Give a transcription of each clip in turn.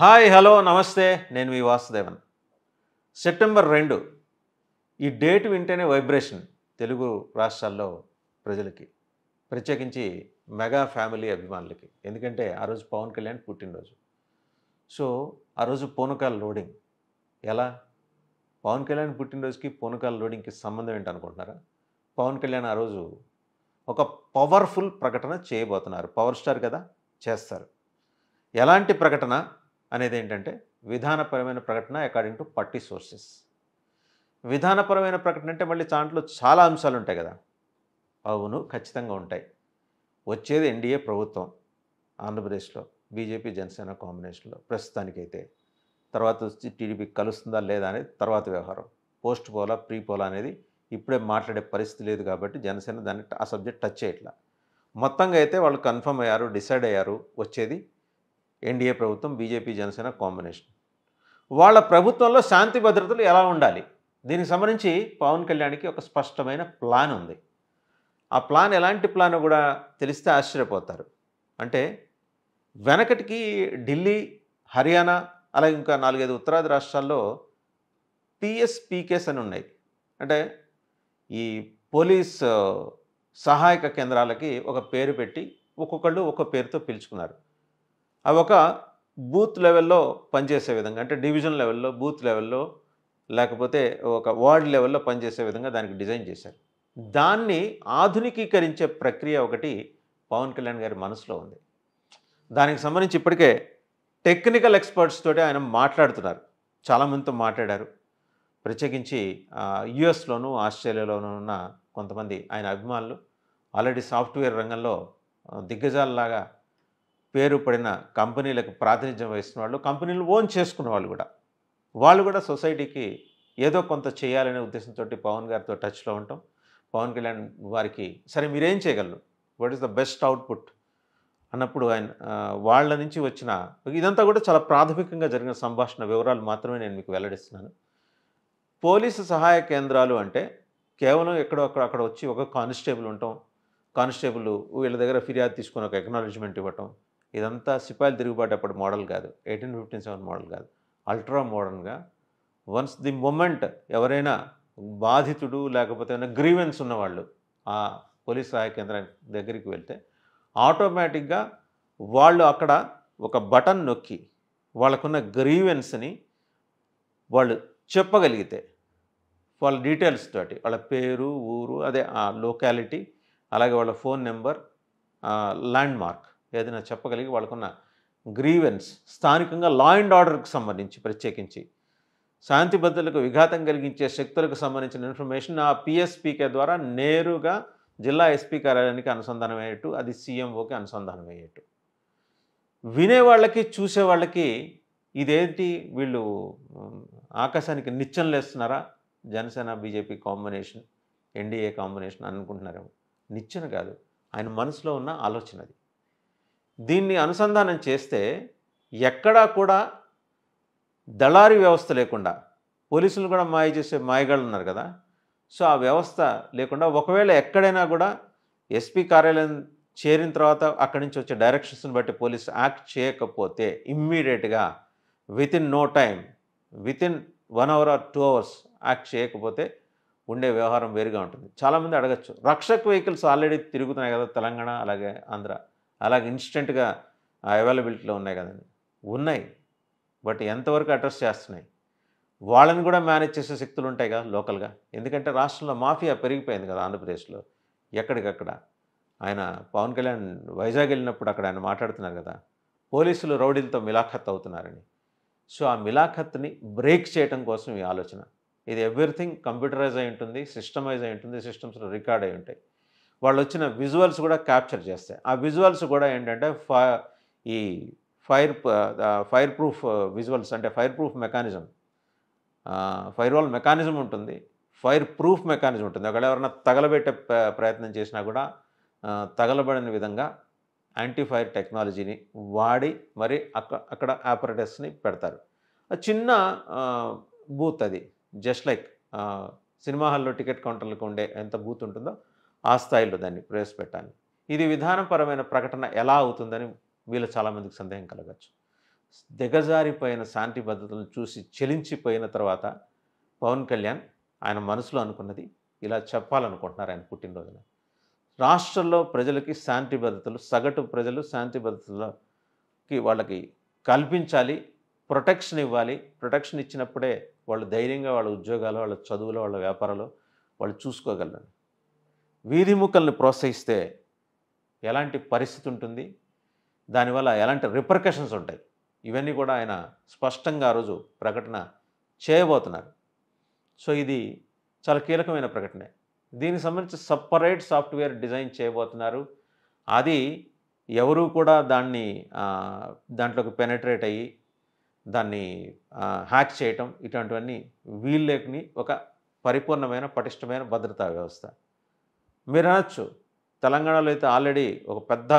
Hi hello నమస్తే నేను మీ Vasudevan. September 2 ఈ డేట్ వింటేనే వైబ్రేషన్ తెలుగు రాష్ట్రాల్లో ప్రజలకి, ప్రత్యేకించి మెగా ఫ్యామిలీ అభిమానులకి. ఎందుకంటే ఆ రోజు పవన్ కళ్యాణ్ పుట్టినరోజు. సో ఆ రోజు పూనకాల లోడింగ్. ఎలా పవన్ కళ్యాణ్ పుట్టినరోజుకి పూనకాల లోడింగ్కి సంబంధం ఏంటనుకుంటున్నారా? పవన్ కళ్యాణ్ ఆ రోజు ఒక పవర్ఫుల్ ప్రకటన చేయబోతున్నారు. పవర్ స్టార్ కదా, చేస్తారు. ఎలాంటి ప్రకటన అనేది ఏంటంటే విధానపరమైన ప్రకటన అకార్డింగ్ టు పార్టీ సోర్సెస్. విధానపరమైన ప్రకటన అంటే మళ్ళీ దాంట్లో చాలా అంశాలు ఉంటాయి కదా. అవును, ఖచ్చితంగా ఉంటాయి. వచ్చేది ఎన్డీఏ ప్రభుత్వం ఆంధ్రప్రదేశ్లో, బీజేపీ జనసేన కాంబినేషన్లో ప్రస్తుతానికైతే. తర్వాత వచ్చి టీడీపీ కలుస్తుందా లేదా అనేది తర్వాత వ్యవహారం. పోస్ట్ పోలా ప్రీ పోలా అనేది ఇప్పుడే మాట్లాడే పరిస్థితి లేదు కాబట్టి జనసేన దాన్ని ఆ సబ్జెక్ట్ టచ్ చేయట్లా. మొత్తంగా అయితే వాళ్ళు కన్ఫర్మ్ అయ్యారు, డిసైడ్ అయ్యారు. వచ్చేది ఎన్డీఏ ప్రభుత్వం, బీజేపీ జనసేన కాంబినేషన్. వాళ్ళ ప్రభుత్వంలో శాంతి భద్రతలు ఎలా ఉండాలి, దీనికి సంబంధించి పవన్ కళ్యాణ్కి ఒక స్పష్టమైన ప్లాన్ ఉంది. ఆ ప్లాన్ ఎలాంటి ప్లాన్ కూడా తెలిస్తే ఆశ్చర్యపోతారు. అంటే వెనకటికి ఢిల్లీ, హర్యానా, అలాగే ఇంకా 4-5 ఉత్తరాది రాష్ట్రాల్లో PSPKs అని ఉన్నాయి. అంటే ఈ పోలీస్ సహాయక కేంద్రాలకి ఒక పేరు పెట్టి ఒక్కొక్కళ్ళు ఒక్క పేరుతో పిలుచుకున్నారు. అవి ఒక బూత్ లెవెల్లో పనిచేసే విధంగా, అంటే డివిజన్ లెవెల్లో, బూత్ లెవెల్లో, లేకపోతే ఒక వార్డ్ లెవెల్లో పనిచేసే విధంగా దానికి డిజైన్ చేశారు. దాన్ని ఆధునికీకరించే ప్రక్రియ ఒకటి పవన్ కళ్యాణ్ గారి మనసులో ఉంది. దానికి సంబంధించి ఇప్పటికే టెక్నికల్ ఎక్స్పర్ట్స్ తోటి ఆయన మాట్లాడుతున్నారు. చాలామందితో మాట్లాడారు. ప్రత్యేకించి US లోను ఆస్ట్రేలియాలోనూ ఉన్న కొంతమంది ఆయన అభిమానులు, ఆల్రెడీ సాఫ్ట్వేర్ రంగంలో దిగ్గజాలలాగా పేరు పడిన కంపెనీలకు ప్రాతినిధ్యం వహిస్తున్న వాళ్ళు, కంపెనీలు ఓన్ చేసుకున్న వాళ్ళు కూడా సొసైటీకి ఏదో కొంత చేయాలనే ఉద్దేశంతో పవన్ గారితో టచ్లో ఉంటాం. పవన్ కళ్యాణ్ వారికి సరే మీరేం చేయగలరు, what is the best output అన్నప్పుడు ఆయన వాళ్ళ నుంచి వచ్చిన ఇదంతా కూడా చాలా ప్రాథమికంగా జరిగిన సంభాషణ వివరాలు మాత్రమే నేను మీకు వెల్లడిస్తున్నాను. పోలీసు సహాయ కేంద్రాలు అంటే కేవలం ఎక్కడో అక్కడ వచ్చి ఒక కానిస్టేబుల్ ఉంటాం, కానిస్టేబుల్ వీళ్ళ దగ్గర ఫిర్యాదు తీసుకొని ఒక ఎక్నాలజ్మెంట్ ఇవ్వటం, ఇదంతా సిపాయిలు తిరుగుబాటు అప్పుడు మోడల్ కాదు, 1857 మోడల్ కాదు. అల్ట్రా మోడర్న్గా వన్స్ ది మూమెంట్ ఎవరైనా బాధితుడు లేకపోతే ఏమైనా గ్రీవెన్స్ ఉన్నవాళ్ళు ఆ పోలీస్ సహాయ కేంద్రం దగ్గరికి వెళ్తే ఆటోమేటిక్గా వాళ్ళు అక్కడ ఒక బటన్ నొక్కి వాళ్ళకున్న గ్రీవెన్స్ని వాళ్ళు చెప్పగలిగితే, వాళ్ళ డీటెయిల్స్ తోటి, వాళ్ళ పేరు, ఊరు, అదే ఆ లొకాలిటీ, అలాగే వాళ్ళ ఫోన్ నెంబర్, ల్యాండ్ మార్క్ ఏదైనా చెప్పగలిగి వాళ్ళకున్న గ్రీవెన్స్ స్థానికంగా లా అండ్ ఆర్డర్కి సంబంధించి, ప్రత్యేకించి శాంతి భద్రతలకు విఘాతం కలిగించే శక్తులకు సంబంధించిన ఇన్ఫర్మేషన్ ఆ PSPK ద్వారా నేరుగా జిల్లా SP కార్యాలయానికి అనుసంధానమయ్యేట్టు, అది CMOకి అనుసంధానమయ్యేట్టు. వినేవాళ్ళకి, చూసేవాళ్ళకి ఇదేంటి వీళ్ళు ఆకాశానికి నిచ్చెనలేస్తున్నారా, Janasena BJP combination, NDA combination అనుకుంటున్నారేమో. నిచ్చెన కాదు, ఆయన మనసులో ఉన్న ఆలోచన అది. దీన్ని అనుసంధానం చేస్తే ఎక్కడా కూడా దళారీ వ్యవస్థ లేకుండా, పోలీసులు కూడా మాయ చేసే మాయగాళ్ళు ఉన్నారు కదా, సో ఆ వ్యవస్థ లేకుండా ఒకవేళ ఎక్కడైనా కూడా SP కార్యాలయం చేరిన తర్వాత అక్కడి నుంచి వచ్చే డైరెక్షన్స్ని బట్టి పోలీసు యాక్ట్ చేయకపోతే ఇమ్మీడియట్గా within no time, within 1 hour or 2 hours act చేయకపోతే ఉండే వ్యవహారం వేరుగా ఉంటుంది. చాలామంది అడగచ్చు, రక్షక్ వెహికల్స్ ఆల్రెడీ తిరుగుతున్నాయి కదా తెలంగాణ అలాగే ఆంధ్ర, అలాగే ఇన్స్టెంట్గా అవైలబిలిటీలో ఉన్నాయి కదండి. ఉన్నాయి, బట్ ఎంతవరకు అడ్రస్ చేస్తున్నాయి? వాళ్ళని కూడా మేనేజ్ చేసే శక్తులు ఉంటాయి కదా లోకల్గా. ఎందుకంటే రాష్ట్రంలో మాఫియా పెరిగిపోయింది కదా ఆంధ్రప్రదేశ్లో ఎక్కడికక్కడ. ఆయన పవన్ కళ్యాణ్ వైజాగ్ వెళ్ళినప్పుడు అక్కడ ఆయన మాట్లాడుతున్నారు కదా, పోలీసులు రౌడీలతో మిలాఖత్ అవుతున్నారని. సో ఆ మిలాఖత్ని బ్రేక్ చేయడం కోసం ఈ ఆలోచన. ఇది ఎవ్రీథింగ్ కంప్యూటరైజ్ అయి ఉంటుంది, సిస్టమైజ్ అయి ఉంటుంది, సిస్టమ్స్లో రికార్డ్ అయి ఉంటాయి. వాళ్ళు వచ్చిన విజువల్స్ కూడా క్యాప్చర్ చేస్తాయి. ఆ విజువల్స్ కూడా ఏంటంటే ఫైర్ ప్రూఫ్ విజువల్స్, అంటే fire proof mechanism, fire wall mechanism ఉంటుంది, ఫైర్ ప్రూఫ్ మెకానిజం ఉంటుంది. ఒకవేళ ఎవరైనా తగలబెట్టే ప్రయత్నం చేసినా కూడా తగలబడని విధంగా యాంటీ ఫైర్ టెక్నాలజీని వాడి మరి అక్కడ ఆపరేటర్స్ని పెడతారు. చిన్న బూత్ అది, జస్ట్ లైక్ సినిమా హాల్లో టికెట్ కౌంటర్లకు ఉండే ఎంత బూత్ ఉంటుందో ఆ స్థాయిలో దాన్ని ప్రవేశపెట్టాలి. ఇది విధానపరమైన ప్రకటన ఎలా అవుతుందని వీళ్ళు చాలామందికి సందేహం కలగచ్చు. దిగజారిపోయిన శాంతి భద్రతలను చూసి చెలించిపోయిన తర్వాత పవన్ కళ్యాణ్ ఆయన మనసులో అనుకున్నది ఇలా చెప్పాలనుకుంటున్నారు ఆయన పుట్టినరోజున. రాష్ట్రంలో ప్రజలకి శాంతి భద్రతలు, సగటు ప్రజలు శాంతి భద్రతలకి వాళ్ళకి కల్పించాలి, ప్రొటెక్షన్ ఇవ్వాలి. ప్రొటెక్షన్ ఇచ్చినప్పుడే వాళ్ళు ధైర్యంగా వాళ్ళ ఉద్యోగాలు, వాళ్ళ చదువులు, వాళ్ళ వ్యాపారాలు వాళ్ళు చూసుకోగలరు. వీధిముఖల్ని ప్రోత్సహిస్తే ఎలాంటి పరిస్థితి ఉంటుంది, దానివల్ల ఎలాంటి రిపర్కషన్స్ ఉంటాయి, ఇవన్నీ కూడా ఆయన స్పష్టంగా ఆ రోజు ప్రకటన చేయబోతున్నారు. సో ఇది చాలా కీలకమైన ప్రకటనే. దీనికి సంబంధించి సపరేట్ సాఫ్ట్వేర్ డిజైన్ చేయబోతున్నారు. అది ఎవరూ కూడా దాంట్లోకి పెనట్రేట్ అయ్యి దాన్ని హ్యాక్ చేయటం ఇటువంటివన్నీ వీళ్ళని ఒక పరిపూర్ణమైన పటిష్టమైన భద్రతా వ్యవస్థ. మీరు అనొచ్చు తెలంగాణలో అయితే ఆల్రెడీ ఒక పెద్ద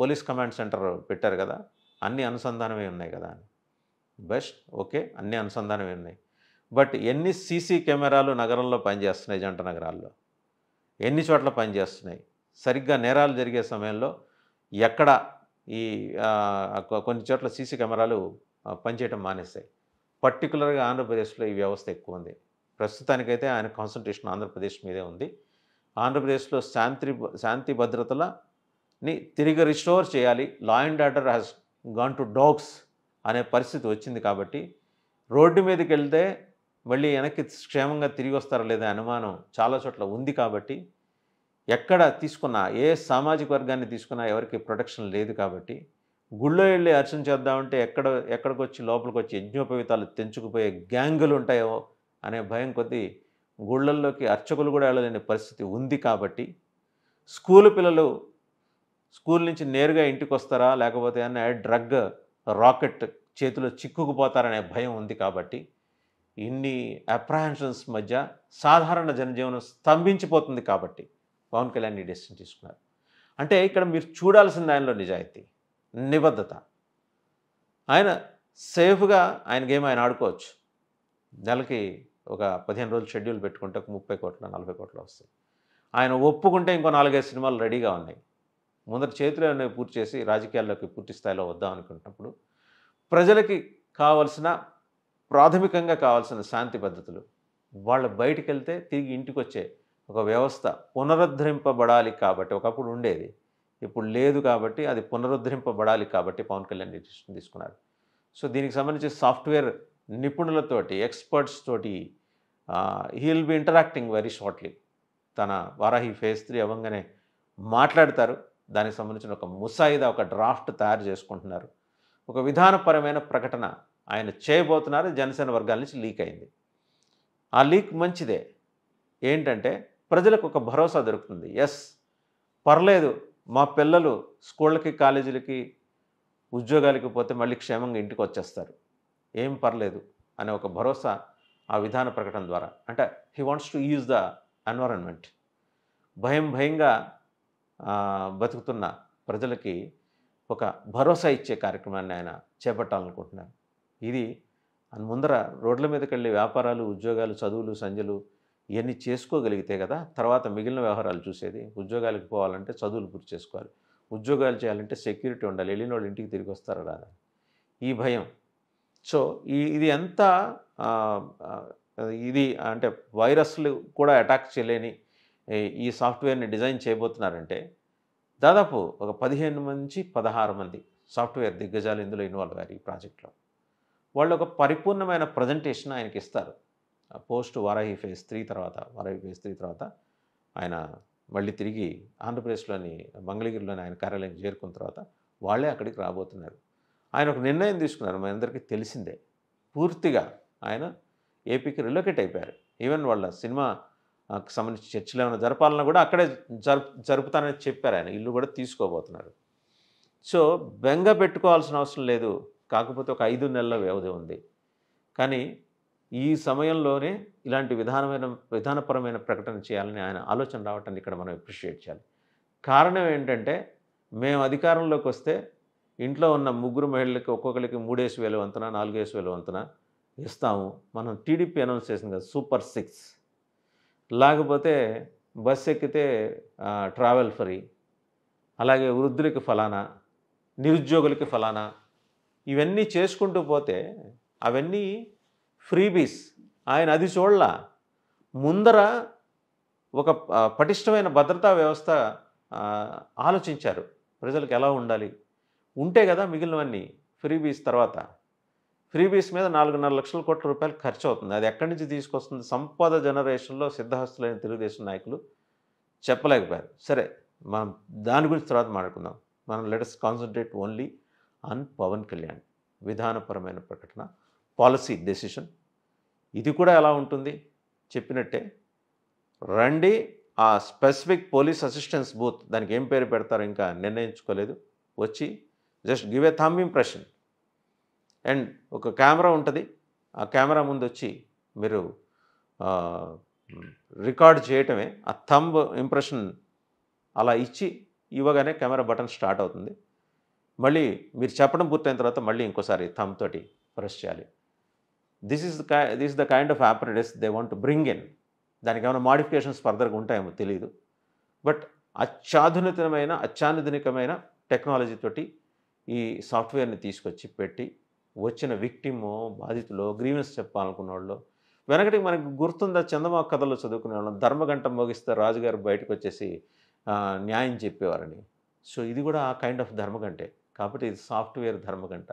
పోలీస్ కమాండ్ సెంటర్ పెట్టారు కదా, అన్ని అనుసంధానమే ఉన్నాయి కదా అని. బెస్ట్, ఓకే, అన్ని అనుసంధానమే ఉన్నాయి. బట్ ఎన్ని సీసీ కెమెరాలు నగరంలో పనిచేస్తున్నాయి, జంట నగరాల్లో ఎన్ని చోట్ల పనిచేస్తున్నాయి, సరిగ్గా నేరాలు జరిగే సమయంలో ఎక్కడ ఈ కొన్ని చోట్ల సీసీ కెమెరాలు పనిచేయటం మానేస్తాయి. పర్టికులర్గా ఆంధ్రప్రదేశ్లో ఈ వ్యవస్థ ఎక్కువ ఉంది. ప్రస్తుతానికైతే ఆయన కాన్సన్ట్రేషన్ ఆంధ్రప్రదేశ్ మీదే ఉంది. ఆంధ్రప్రదేశ్లో శాంతి భద్రతలని తిరిగి రిస్టోర్ చేయాలి. Law and order has gone to dogs అనే పరిస్థితి వచ్చింది కాబట్టి రోడ్డు మీదకి వెళ్తే మళ్ళీ వెనక్కి క్షేమంగా తిరిగి వస్తారో లేదా అనుమానం చాలా చోట్ల ఉంది. కాబట్టి ఎక్కడ తీసుకున్నా, ఏ సామాజిక వర్గాన్ని తీసుకున్నా ఎవరికి ప్రొటెక్షన్ లేదు. కాబట్టి గుళ్ళో వెళ్ళి అర్చన చేద్దామంటే ఎక్కడికి వచ్చి లోపలికి వచ్చి యజ్ఞోపవీతాలు తెంచుకుపోయే గ్యాంగులు ఉంటాయో అనే భయం కొద్దీ గుళ్ళల్లోకి అర్చకులు కూడా వెళ్ళలేని పరిస్థితి ఉంది. కాబట్టి స్కూలు పిల్లలు స్కూల్ నుంచి నేరుగా ఇంటికి వస్తారా, లేకపోతే అనే డ్రగ్ రాకెట్ చేతిలో చిక్కుకుపోతారనే భయం ఉంది. కాబట్టి ఇన్ని అప్రహెన్షన్స్ మధ్య సాధారణ జనజీవనం స్తంభించిపోతుంది. కాబట్టి పవన్ కళ్యాణ్ ఈ డెసిషన్ తీసుకున్నారు. అంటే ఇక్కడ మీరు చూడాల్సిన దానిలో నిజాయితీ, నిబద్ధత. ఆయన సేఫ్గా ఆయన గేమ్ ఆయన ఆడుకోవచ్చు. నెలకి ఒక 15 రోజులు షెడ్యూల్ పెట్టుకుంటే 30 కోట్లు 40 కోట్లు వస్తాయి. ఆయన ఒప్పుకుంటే ఇంకో 4-5 సినిమాలు రెడీగా ఉన్నాయి. ముందర చేతిలో అనేవి పూర్తి చేసి రాజకీయాల్లోకి పూర్తి స్థాయిలో వద్దాం అనుకున్నప్పుడు ప్రజలకి కావాల్సిన, ప్రాథమికంగా కావాల్సిన శాంతి భద్రతలు వాళ్ళు బయటికి వెళ్తే తిరిగి ఇంటికి వచ్చే ఒక వ్యవస్థ పునరుద్ధరింపబడాలి. కాబట్టి ఒకప్పుడు ఉండేది, ఇప్పుడు లేదు. కాబట్టి అది పునరుద్ధరింపబడాలి. కాబట్టి పవన్ కళ్యాణ్ డెసిషన్ తీసుకున్నారు. సో దీనికి సంబంధించి సాఫ్ట్వేర్ నిపుణులతోటి, ఎక్స్పర్ట్స్ తోటి he will be interacting very shortly. తన వారాహి ఫేజ్ 3 అవ్వంగానే మాట్లాడతారు. దానికి సంబంధించిన ఒక ముసాయిదా, ఒక డ్రాఫ్ట్ తయారు చేసుకుంటున్నారు. ఒక విధానపరమైన ప్రకటన ఆయన చేయబోతున్నారు. జనసేన వర్గాల నుంచి లీక్ అయింది. ఆ లీక్ మంచిదే. ఏంటంటే ప్రజలకు ఒక భరోసా దొరుకుతుంది. ఎస్, పర్లేదు, మా పిల్లలు స్కూళ్ళకి, కాలేజీలకి, ఉద్యోగాలకి పోతే మళ్ళీ క్షేమంగా ఇంటికి వచ్చేస్తారు, ఏం పర్లేదు అనే ఒక భరోసా ఆ విధాన ప్రకటన ద్వారా. అంటే he wants to use the environment. భయంగా బతుకుతున్న ప్రజలకి ఒక భరోసా ఇచ్చే కార్యక్రమాన్ని ఆయన చేపట్టాలనుకుంటున్నారు. ఇది ముందర రోడ్ల మీదకి వెళ్ళి వ్యాపారాలు, ఉద్యోగాలు, చదువులు, సంజలు ఇవన్నీ చేసుకోగలిగితే కదా తర్వాత మిగిలిన వ్యవహారాలు చూసేది. ఉద్యోగాలకు పోవాలంటే చదువులు పూర్తి చేసుకోవాలి, ఉద్యోగాలు చేయాలంటే సెక్యూరిటీ ఉండాలి, వెళ్ళిన వాళ్ళు ఇంటికి తిరిగి వస్తారా రాదా ఈ భయం. సో ఇది ఎంత ఇది అంటే వైరస్లు కూడా అటాక్ చేయలేని ఈ సాఫ్ట్వేర్ని డిజైన్ చేయబోతున్నారంటే దాదాపు ఒక 15 నుంచి 16 మంది సాఫ్ట్వేర్ దిగ్గజాలు ఇందులో ఇన్వాల్వ్ అయ్యారు ఈ ప్రాజెక్ట్లో. వాళ్ళు ఒక పరిపూర్ణమైన ప్రజెంటేషన్ ఆయనకి ఇస్తారు. పోస్ట్ వారాహి ఫేజ్ 3 తర్వాత, తర్వాత ఆయన మళ్ళీ తిరిగి ఆంధ్రప్రదేశ్లోని మంగళగిరిలోని ఆయన కార్యాలయం చేరుకున్న తర్వాత వాళ్ళే అక్కడికి రాబోతున్నారు. ఆయన ఒక నిర్ణయం తీసుకున్నారు, మనందరికీ తెలిసిందే, పూర్తిగా ఆయన ఏపీకి రిలోకేట్ అయిపోయారు. ఈవెన్ వాళ్ళ సినిమాకి సంబంధించి చర్చలు ఏమైనా జరపాలన్నా కూడా అక్కడే జరుపుతానని చెప్పారు. ఆయన ఇల్లు కూడా తీసుకోబోతున్నారు. సో బెంగ పెట్టుకోవాల్సిన అవసరం లేదు. కాకపోతే ఒక 5 నెలల వ్యవధి ఉంది. కానీ ఈ సమయంలోనే ఇలాంటి విధానపరమైన ప్రకటన చేయాలని ఆయన ఆలోచన రావటాన్ని ఇక్కడ మనం అప్రిషియేట్ చేయాలి. కారణం ఏంటంటే మేము అధికారంలోకి వస్తే ఇంట్లో ఉన్న 3 మహిళలకి ఒక్కొక్కరికి 3,000 వంతున, 4,000 వంతున ఇస్తాము. మనం టీడీపీ అనౌన్స్ చేసింది కదా సూపర్ 6, లేకపోతే బస్సు ఎక్కితే ట్రావెల్ ఫ్రీ, అలాగే వృద్ధులకి ఫలానా, నిరుద్యోగులకి ఫలానా ఇవన్నీ చేసుకుంటూ పోతే అవన్నీ ఫ్రీబీస్. ఆయన అది చూడాల, ముందర ఒక పటిష్టమైన భద్రతా వ్యవస్థ ఆలోచించారు, ప్రజలకు ఎలా ఉండాలి ఉంటే కదా మిగిలినవన్నీ ఫ్రీబీస్. తర్వాత ఫ్రీబీస్ మీద 4.5 లక్షల కోట్ల రూపాయలు ఖర్చు అవుతుంది. అది ఎక్కడి నుంచి తీసుకొస్తుంది? సంపద జనరేషన్లో సిద్ధహస్తులైన తెలుగుదేశం నాయకులు చెప్పలేకపోయారు. సరే, మనం దాని గురించి తర్వాత మాట్లాడుకుందాం. మనం let's concentrate only on Pawan Kalyan విధానపరమైన ప్రకటన, పాలసీ డెసిషన్. ఇది కూడా ఎలా ఉంటుంది చెప్పినట్టే, రండి ఆ స్పెసిఫిక్ పోలీస్ అసిస్టెన్స్ బూత్, దానికి ఏం పేరు పెడతారో ఇంకా నిర్ణయించుకోలేదు, వచ్చి just give a thumb impression and ఒక కెమెరా ఉంటుంది, ఆ కెమెరా ముందు వచ్చి మీరు రికార్డ్ చేయటమే. ఆ థంబ్ ఇంప్రెషన్ అలా ఇచ్చి ఇవ్వగానే కెమెరా బటన్ స్టార్ట్ అవుతుంది. మళ్ళీ మీరు చెప్పడం పూర్తయిన తర్వాత మళ్ళీ ఇంకోసారి థంబ్ తోటి ప్రెస్ చేయాలి. This is the kind of apparatus they want to bring in. దానికి ఏమైనా మాడిఫికేషన్స్ ఫర్దర్గా ఉంటాయేమో తెలియదు, బట్ అత్యాధునికమైన టెక్నాలజీ తోటి ఈ సాఫ్ట్వేర్ని తీసుకొచ్చి పెట్టి వచ్చిన విక్టిమో, బాధితులో, గ్రీవెన్స్ చెప్పాలనుకున్న వాళ్ళు, వెనకటికి మనకు గుర్తుందా చందమా కథలో చదువుకునే వాళ్ళం, ధర్మగంట మోగిస్తే రాజుగారు బయటకు వచ్చేసి న్యాయం చెప్పేవారని. సో ఇది కూడా ఆ కైండ్ ఆఫ్ ధర్మగంటే, కాబట్టి ఇది సాఫ్ట్వేర్ ధర్మగంట.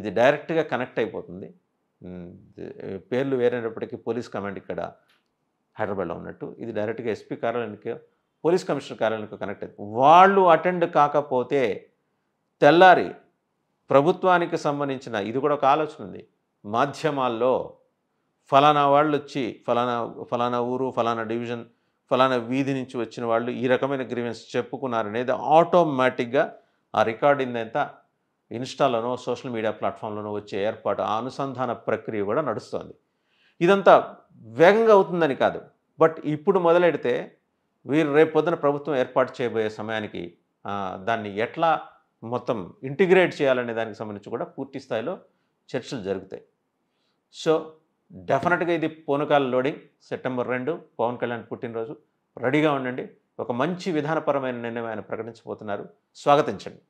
ఇది డైరెక్ట్గా కనెక్ట్ అయిపోతుంది. పేర్లు వేరైనప్పటికీ పోలీస్ కమాండ్ ఇక్కడ హైదరాబాద్లో ఉన్నట్టు ఇది డైరెక్ట్గా ఎస్పీ కార్యాలయానికి, పోలీస్ కమిషనర్ కార్యాలయానికి కనెక్ట్ అయిపోతుంది. వాళ్ళు అటెండ్ కాకపోతే తెల్లారి ప్రభుత్వానికి సంబంధించిన, ఇది కూడా ఒక ఆలోచన ఉంది, మాధ్యమాల్లో ఫలానా వాళ్ళు వచ్చి ఫలానా ఊరు, ఫలానా డివిజన్, ఫలానా వీధి నుంచి వచ్చిన వాళ్ళు ఈ రకమైన గ్రీవెన్స్ చెప్పుకున్నారనేది ఆటోమేటిక్గా ఆ రికార్డింగ్ అంతా ఇన్స్టాలోనో సోషల్ మీడియా ప్లాట్ఫామ్లోనో వచ్చే ఏర్పాటు, ఆ అనుసంధాన ప్రక్రియ కూడా నడుస్తుంది. ఇదంతా వేగంగా అవుతుందని కాదు, బట్ ఇప్పుడు మొదలెడితే వీరు రేపు పొద్దున ప్రభుత్వం ఏర్పాటు చేయబోయే సమయానికి దాన్ని ఎట్లా మొత్తం ఇంటిగ్రేట్ చేయాలనే దానికి సంబంధించి కూడా పూర్తి స్థాయిలో చర్చలు జరుగుతాయి. సో డెఫినెట్గా ఇది పూనకాల లోడింగ్. సెప్టెంబర్ 2 పవన్ కళ్యాణ్ పుట్టినరోజు. రెడీగా ఉండండి. ఒక మంచి విధానపరమైన నిర్ణయం ఆయన ప్రకటించబోతున్నారు. స్వాగతించండి.